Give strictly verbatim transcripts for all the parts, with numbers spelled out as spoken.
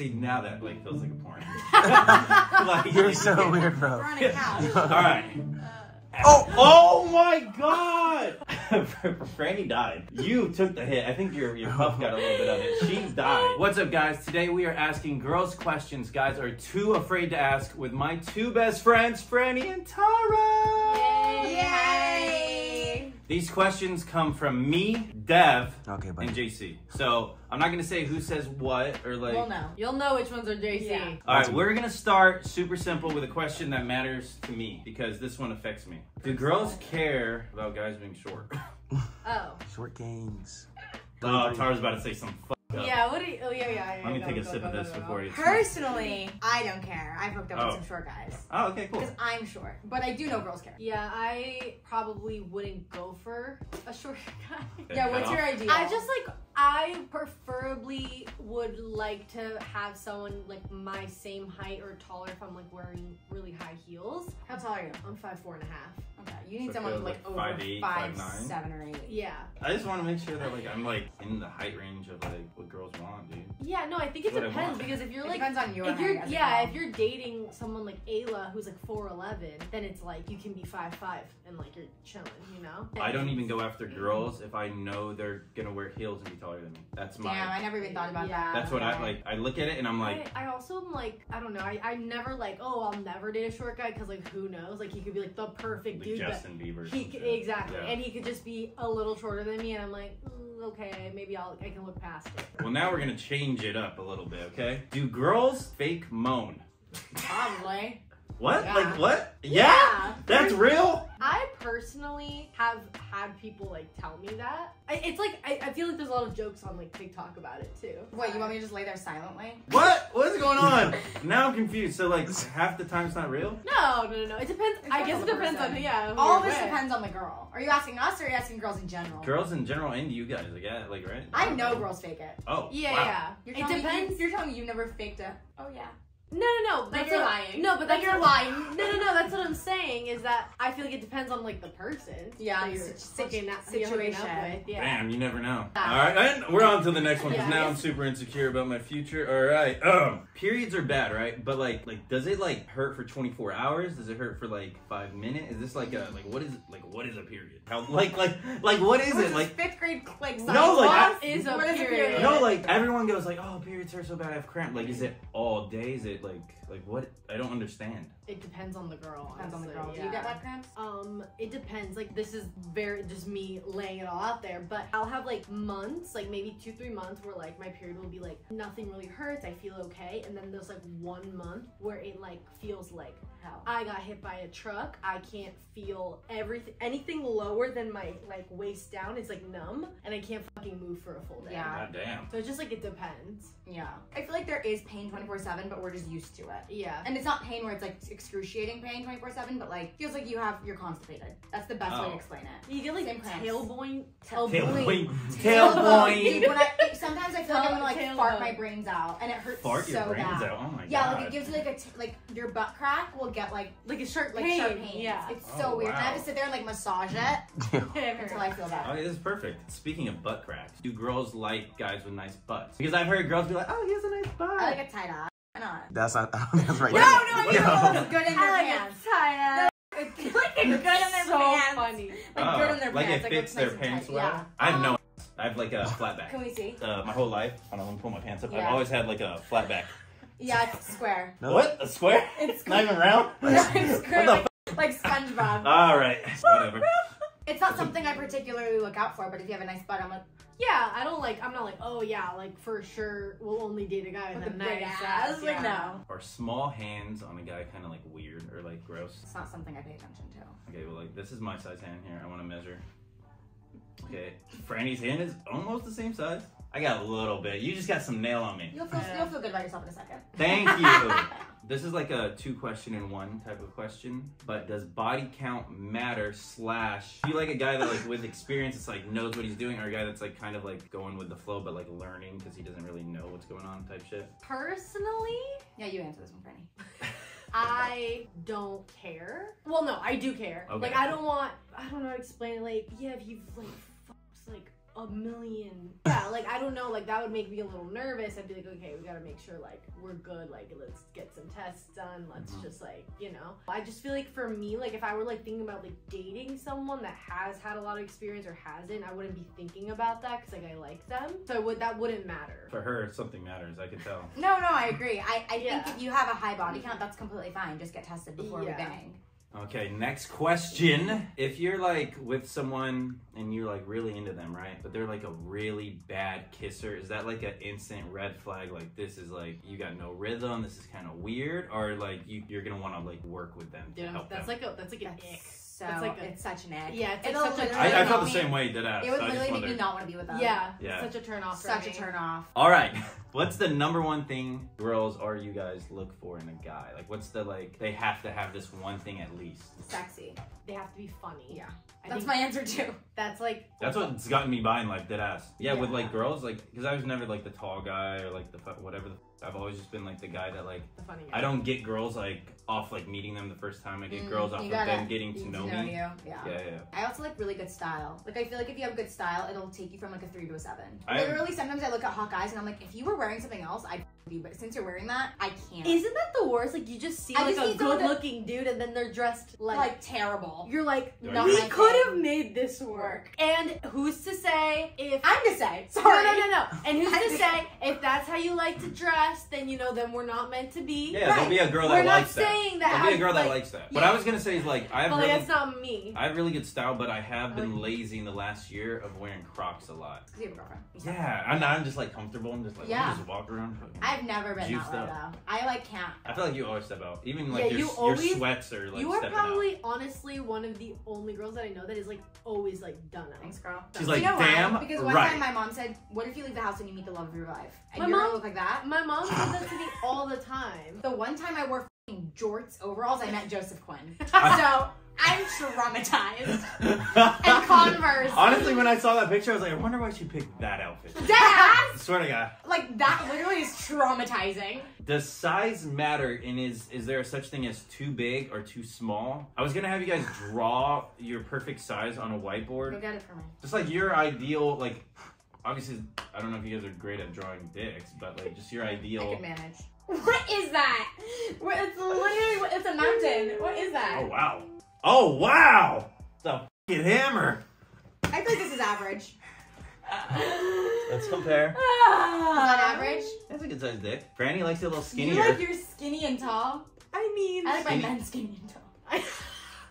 See, now that like feels like a porn. Like, you're so weird, bro. We're on a couch. All right. Uh, oh, oh my God! Franny died. You took the hit. I think your your puff got a little bit of it. She's died. What's up, guys? Today we are asking girls questions guys are too afraid to ask with my two best friends, Franny and Tara. Yay! Yay. These questions come from me, Dev, okay, and J C. So I'm not gonna say who says what or like. You'll know. You'll know which ones are J C. Yeah. All right, we're gonna start super simple with a question that matters to me because this one affects me. Do girls care about guys being short? Oh. Short gangs. Oh, Tara's about to say some fuck up. Yeah, what do you, oh yeah, yeah, yeah. Let me go, take a go, sip go, of this go, go, before you. Personally, I don't care. I've hooked up oh. with some short guys. Oh, okay, cool. Because I'm short, but I do know girls care. Yeah, I probably wouldn't go for a short guy. Yeah, what's your idea? I just like, I preferably would like to have someone like my same height or taller if I'm like wearing really high heels. How tall are you? I'm five four and a half. Okay, you need so someone like, like over five, eight, five, five seven or eight. Yeah. I just want to make sure that like I'm like in the height range of like what girls want, dude. Yeah, no, I think it what depends because if you're like it depends on your if you're, yeah, if you're dating someone like Ayla who's like four eleven, then it's like you can be five five and like you're chilling, you know. And I don't even go after girls if I know they're gonna wear heels and be tall. Than me. That's my. Damn, I never even thought about yeah. that. That's what yeah. I like. I look at it and I'm like. I, I also am like, I don't know. I, I never like, oh, I'll never date a short guy because like, who knows? Like, he could be like the perfect like dude. Justin Bieber. He could, exactly, yeah. And he could just be a little shorter than me, and I'm like, mm, okay, maybe I'll I can look past it. Well, now we're gonna change it up a little bit, okay? Do girls fake moan? Probably. What? Yeah. Like what? Yeah? yeah. That's real? I personally have had people like tell me that. I, it's like, I, I feel like there's a lot of jokes on like TikTok about it too. What, you want me to just lay there silently? What? What is going on? Now I'm confused. So like half the time it's not real? No, no, no, no. It depends. It's I guess it depends person. on, yeah. All this depends on the girl. Are you asking us or are you asking girls in general? Girls in general and you guys, like, yeah, like right? I know girls fake it. Oh, yeah, wow. yeah. You're it depends. You, you're telling me you never faked it. Oh yeah. No, no, no. Like you're lying. No, but that's you're lying. No, no, no. That's what I'm saying is that I feel like it depends on like the person. Yeah, that you're sticking that situation. With. Yeah. Damn, you never know. Yeah. All right, and we're on to the next one because yeah, now yeah. I'm super insecure about my future. All right. Um, periods are bad, right? But like, like, does it like hurt for twenty-four hours? Does it hurt for like five minutes? Is this like a like what is like what is a period? How like like like what is it like? Fifth grade click science. No, like what I, is a period? period? No, like everyone goes like, oh, periods hurt so bad, I have cramp. Like, is it all day? Is it like like what? I don't understand. It depends on the girl. Depends honestly. on the girl. Yeah. Do you get wet cramps? Um, it depends. Like this is very just me laying it all out there, but I'll have like months, like maybe two, three months where like my period will be like nothing really hurts, I feel okay, and then there's like one month where it like feels like hell. I got hit by a truck. I can't feel everything. Anything lower than my like waist down is like numb, and I can't fucking move for a full day. Yeah. God damn. So it's just like it depends. Yeah. I feel like there is pain twenty-four seven, but we're just used to it. Yeah. And it's not pain where it's like excruciating pain twenty-four seven, but like feels like you have you're constipated. That's the best oh. way to explain it. You get like tailbone, tailbone, tailbone. Sometimes I feel like I'm gonna like tail fart boy. my brains out, and it hurts fart so your brains bad. Out. Oh my yeah, god. Yeah, like it gives you like a t like your butt crack will get like like a sharp like pain. sharp pain. Yeah, it's oh, so weird. Wow. And I have to sit there and like massage it until I feel better. Okay, this is perfect. Speaking of butt cracks, do girls like guys with nice butts? Because I've heard girls be like, oh, he has a nice butt. I like a tie dye. Not. That's not. That's right. No, no, no. You know, good in your I like pants. I like it tight. Like it's good in their so pants. Funny. Like uh, good in their like pants. Like it fits like their nice pants well. Yeah. I have no. I have like a flat back. Can we see? Uh, my whole life. I don't know. Let me pull my pants up. Yeah. I've always had like a flat back. Yeah, it's square. No. What? A square? It's square. Not even round. No, it's square. What the like, f like SpongeBob. All right. Whatever. It's not something I particularly look out for, but if you have a nice butt, I'm like. Yeah, I don't like, I'm not like, oh yeah, like for sure we'll only date a guy with a nice ass. ass. Like, yeah. no. Are small hands on a guy kind of like weird or like gross? It's not something I pay attention to. Okay, well like this is my size hand here. I want to measure. Okay, Franny's hand is almost the same size. I got a little bit. You just got some nail on me. You'll feel, you'll feel good about yourself in a second. Thank you. This is like a two question in one type of question, but does body count matter slash, do you like a guy that like with experience, it's like knows what he's doing or a guy that's like kind of like going with the flow, but like learning because he doesn't really know what's going on type shit? Personally? Yeah, you answer this one, Franny. I don't care. Well, no, I do care. Okay. Like I don't want, I don't know how to explain it. Like, yeah, if you've like, fucks like a million. Yeah, like, I don't know, like, that would make me a little nervous. I'd be like, okay, we gotta make sure, like, we're good. Like, let's get some tests done. Let's mm-hmm. just, like, you know. I just feel like for me, like, if I were, like, thinking about, like, dating someone that has had a lot of experience or hasn't, I wouldn't be thinking about that because, like, I like them. So I would, that wouldn't matter. For her, something matters. I could tell. No, no, I agree. I, I yeah. think if you have a high body count, that's completely fine. Just get tested before yeah. we bang. Okay, next question. If you're like with someone and you're like really into them, right? But they're like a really bad kisser, is that like an instant red flag? Like, this is like, you got no rhythm, this is kind of weird, or like you, you're gonna wanna like work with them to yeah, help that's them? Like a, that's like an that's ick. So that's like a, it's such an ick. Yeah, it's like such a turn I, I felt the same way that I It would so literally make you not wanna be with them. Yeah, yeah. Such a turn off. Such a turn off. All right. What's the number one thing girls or you guys look for in a guy? Like, what's the, like, they have to have this one thing at least? Sexy. They have to be funny. Yeah. I that's my answer too. That's like. That's what's gotten me by in life, dead ass. Yeah, yeah, with like girls, like, because I was never like the tall guy or like the whatever the. I've always just been like the guy that like. The funny guy. I don't get girls like off like meeting them the first time. I get mm, girls off of them getting to know, to know me. You. Yeah. yeah, yeah. I also like really good style. Like, I feel like if you have good style, it'll take you from like a three to a seven. I Literally, am... sometimes I look at hot guys and I'm like, if you were wearing something else, I'd you. But since you're wearing that, I can't. Isn't that the worst? Like, you just see I like just a good-looking dude and then they're dressed like, like terrible. You're like, we could. have made this work. And who's to say if I'm to say sorry no no no, no. and who's to say if that's how you like to dress, then you know, then we're not meant to be. Yeah, right. There'll be a girl that we're likes not that. Saying that there'll be a girl like, that likes that. What yeah. I was gonna say is like I have really, like, that's not me. I have really good style, but I have been like lazy in the last year of wearing Crocs a lot. You have a girlfriend. Yeah, I'm not, I'm just like comfortable. I'm just like yeah. just walk around. I've never been that way though. I like can't. I feel like you always step out, even like yeah, your, you always, your sweats are like. You are probably out. honestly one of the only girls that I know that is like always like done up. Thanks, girl. She's like, you know, damn why? Because one right. time my mom said, what if you leave the house and you meet the love of your life? And my you're mom, gonna look like that? My mom says that to me all the time. The one time I wore f***ing jorts overalls, I met Joseph Quinn. So I'm traumatized. And Converse. Honestly, when I saw that picture, I was like, I wonder why she picked that outfit. Dad! I swear to God. Like, that literally is traumatizing. Does size matter, and is is there such thing as too big or too small? I was gonna have you guys draw your perfect size on a whiteboard. You got it for me. Just like your ideal, like, obviously, I don't know if you guys are great at drawing dicks, but like just your ideal. I can manage. What is that? It's literally, it's a mountain. What is that? Oh, wow. Oh, wow! The f***ing hammer! I think this is average. Let's compare. Ah, on average? That's a good sized dick. Franny likes it a little skinnier. You like your skinny and tall? I mean... I like skinny. my men skinny and tall. I,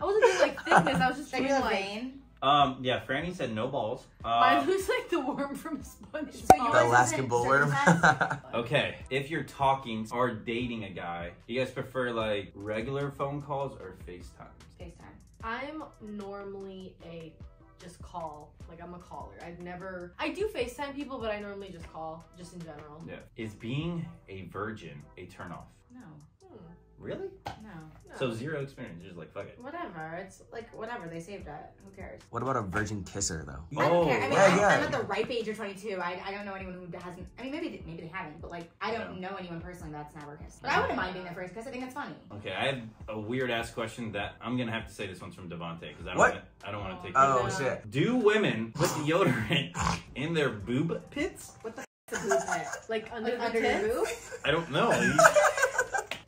I wasn't thinking like thickness, I was just thinking like... Vein. Um, yeah, Franny said no balls. Uh, Mine looks like the worm from SpongeBob. The Alaskan bullworm. Okay, if you're talking or dating a guy, you guys prefer like regular phone calls or FaceTime? FaceTime. I'm normally a just call. Like, I'm a caller. I've never... I do FaceTime people, but I normally just call, just in general. Yeah. Is being a virgin a turnoff? No. Hmm. Really? No. no. So zero experience. You're just like, fuck it. Whatever. It's like, whatever. They saved that. Who cares? What about a virgin kisser, though? I don't oh, care. I mean, yeah, yeah. I'm at the ripe age of twenty-two. I, I don't know anyone who hasn't... I mean, maybe maybe they haven't, but, like, I don't no. know anyone personally that's never kissed. But I wouldn't mind being their first kiss. I think that's funny. Okay, I have a weird-ass question that... I'm gonna have to say this one's from Devontae, because I don't want to... I don't want to take... Oh, it. shit. Do women put deodorant in their boob pits? What the f*** is a boob pit? Like, under like, the boob? I don't know.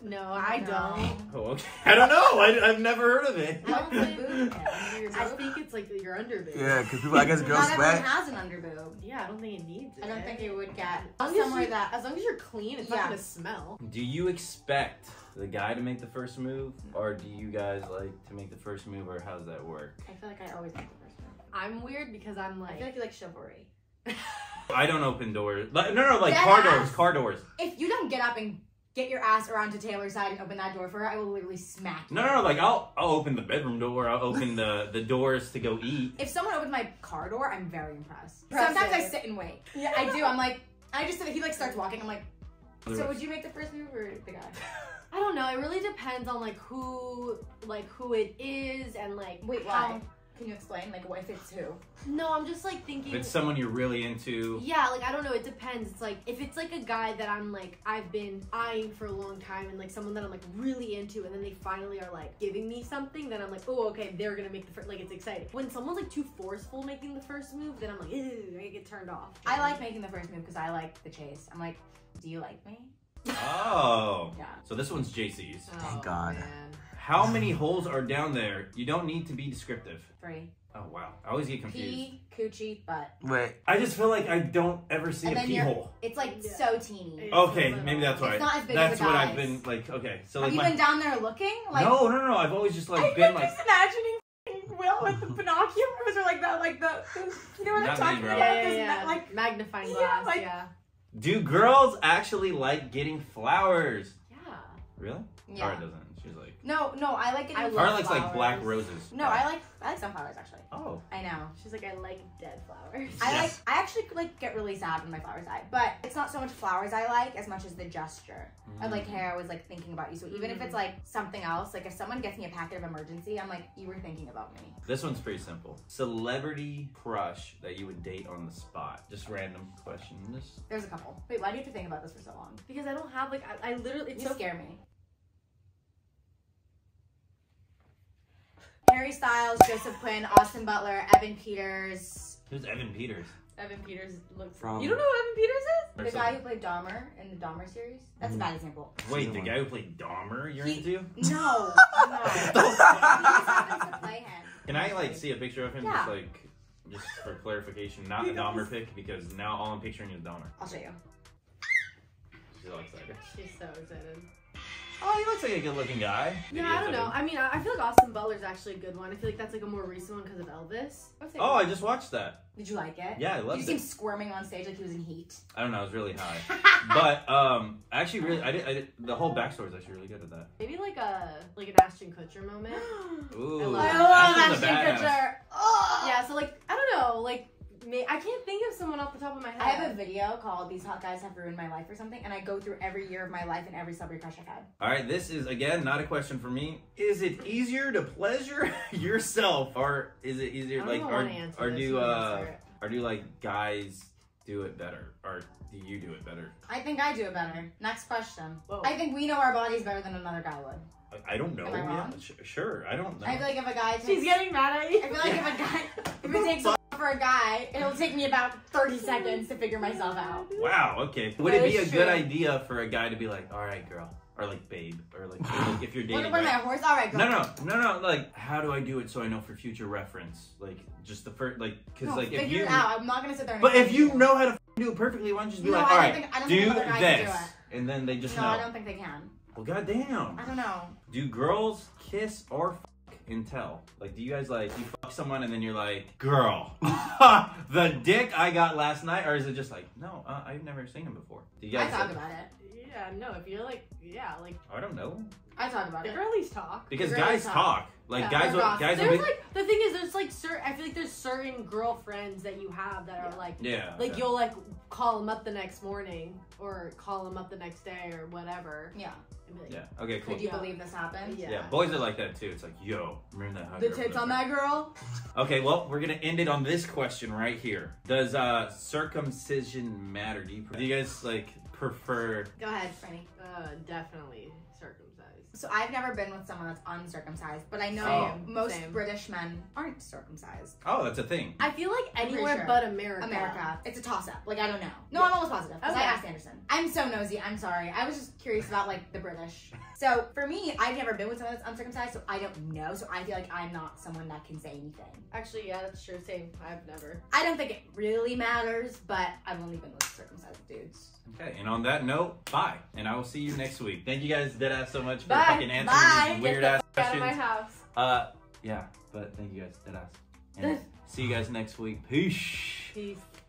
No, I no. don't. Oh, okay. I don't know. I, I've never heard of it. I don't say boob. I think it's like your underboob. Yeah, because people, I guess, girls sweat. Not everyone has an underboob. Yeah, I don't think it needs it. I don't think it would get as somewhere you, that, as long as you're clean, it's yeah. not gonna smell. Do you expect the guy to make the first move, or do you guys like to make the first move, or how does that work? I feel like I always make the first move. I'm weird because I'm like. I feel like you like chivalry. I don't open doors. No, no, like Dead car ass. doors, car doors. If you don't get up and get your ass around to Taylor's side and open that door for her, I will literally smack you. No, no, no, like, I'll I'll open the bedroom door, I'll open the, the doors to go eat. If someone opens my car door, I'm very impressed. Impressive. Sometimes I sit and wait. Yeah, I do, I'm like, I just, he like starts walking, I'm like, so would you make the first move or the guy? I don't know, it really depends on like who, like who it is and like, wait, why? Can you explain, like, if it's who? No, I'm just, like, thinking... If it's someone you're really into... Yeah, like, I don't know, it depends. It's, like, if it's, like, a guy that I'm, like, I've been eyeing for a long time and, like, someone that I'm, like, really into, and then they finally are, like, giving me something, then I'm, like, oh, okay, they're gonna make the first... Like, it's exciting. When someone's, like, too forceful making the first move, then I'm, like, ew, I get turned off. I like making the first move because I like the chase. I'm, like, do you like me? Oh. Yeah. So this one's J C's. Oh, thank God. Man. How many holes are down there? You don't need to be descriptive. Three. Oh, wow. I always get confused. Pee, coochie, butt. Wait. I just feel like I don't ever see and a pee hole. It's like yeah. so teeny. It's okay, so maybe that's why. It's not as big that's as a That's what I've been like, okay. So like Have you my... been down there looking? Like, no, no, no, no. I've always just like I've been, been like... just imagining Will with the binoculars or like that, like the... You know what I'm talking about? Yeah, yeah, yeah. Like, magnifying glass, yeah. Like, yeah. Do girls actually like getting flowers? Yeah. Really? Yeah. Cara doesn't. She's like... No, no, I like it. I Cara likes flowers. Like black roses. No, I like I like sunflowers actually. Oh. I know. She's like, I like dead flowers. I yes. like I actually like get really sad when my flowers die, but it's not so much flowers I like as much as the gesture. Mm. Of like, hey, I was like thinking about you. So even mm. if it's like something else, like if someone gets me a packet of emergency, I'm like, you were thinking about me. This one's pretty simple. Celebrity crush that you would date on the spot. Just random questions. There's a couple. Wait, why do you have to think about this for so long? Because I don't have like I, I literally it's you so scare me. Harry Styles, Joseph Quinn, Austin Butler, Evan Peters. Who's Evan Peters? Evan Peters looks... From... You don't know who Evan Peters is? Or the guy who played Dahmer in the Dahmer series? That's mm. a bad example. Wait, the guy who played Dahmer you're he... into? No. No. He just happens to play him. Can I, like, see a picture of him? Yeah. Just, like, just for clarification, not a Dahmer pick, because now all I'm picturing is Dahmer. I'll show you. She's all excited. She's so excited. Oh, he looks like a good-looking guy. Maybe yeah, I don't know. Good... I mean, I feel like Austin Butler's actually a good one. I feel like that's like a more recent one because of Elvis. Oh, I just watched that. Did you like it? Yeah, I loved it. Did you see him squirming on stage like he was in heat? I don't know. It was really high. But um, actually, really, I did, I did. The whole backstory is actually really good at that. Maybe like a like an Ashton Kutcher moment. Ooh, I love, I love Ashton Kutcher. Oh. Yeah, so like I don't know, like. I can't think of someone off the top of my head. I have a video called These Hot Guys Have Ruined My Life or something, and I go through every year of my life and every celebrity crush I've had. Alright, this is, again, not a question for me. Is it easier to pleasure yourself, or is it easier, like, or, or do, uh, or do, like, guys do it better, or do you do it better? I think I do it better. Next question. Whoa. I think we know our bodies better than another guy would. I don't know. Am I wrong? Yeah, sure, I don't know. I feel like if a guy takes... She's getting mad at you. I feel like if a guy... If it takes... For a guy, it'll take me about thirty seconds to figure myself out. Wow, okay. Would it be a good idea for a guy to be like, all right, girl, or like, babe, or like, like if you're dating? What about my horse? All right, girl. No, no, no, no, like, how do I do it so I know for future reference? Like, just the first, like, because, no, like, if you. Figure it out. I'm not going to sit there and. But if you know how to do it perfectly, why don't you just be no, like, all right, think, I don't do think other guys this. Can do it. And then they just no, know. No, I don't think they can. Well, goddamn. I don't know. Do girls kiss or fuck? And tell, like, do you guys like you fuck someone and then you're like, girl, the dick I got last night, or is it just like, no, uh, I've never seen him before? Do you guys I talk like, about it? Yeah, no, if you're like, yeah, like I don't know. I talk about it. The girlies talk because the guys talk. talk. Like yeah, guys, are, guys. There's are big... like the thing is, there's like certain. I feel like there's certain girlfriends that you have that are like, yeah, like yeah. you'll like call them up the next morning or call them up the next day or whatever. Yeah. Like, yeah. Okay. Cool. Could you yeah. believe this happened? Yeah. yeah. Boys are like that too. It's like, yo, remember that hot girl? The tits on that girl. Okay. Well, we're gonna end it on this question right here. Does uh, circumcision matter? Do you, do you guys like prefer? Go ahead, Franny. Uh, definitely circumcised. So I've never been with someone that's uncircumcised, but I know Same. most Same. British men aren't circumcised. Oh, that's a thing. I feel like anywhere sure. but America. America. It's a toss-up. Like, I don't know. No, yeah. I'm almost positive, because okay. I asked Anderson. I'm so nosy. I'm sorry. I was just curious about, like, the British. So, for me, I've never been with someone that's uncircumcised, so I don't know. So I feel like I'm not someone that can say anything. Actually, yeah, that's true. Same. I've never. I don't think it really matters, but I've only been with circumcised dudes. Okay, and on that note, bye. And I will see you next week. Thank you guys dead ass so much for bye. fucking answering bye. these weird ass questions. Out of my house. Uh, yeah, but thank you guys dead ass. And see you guys next week. Peace. Peace.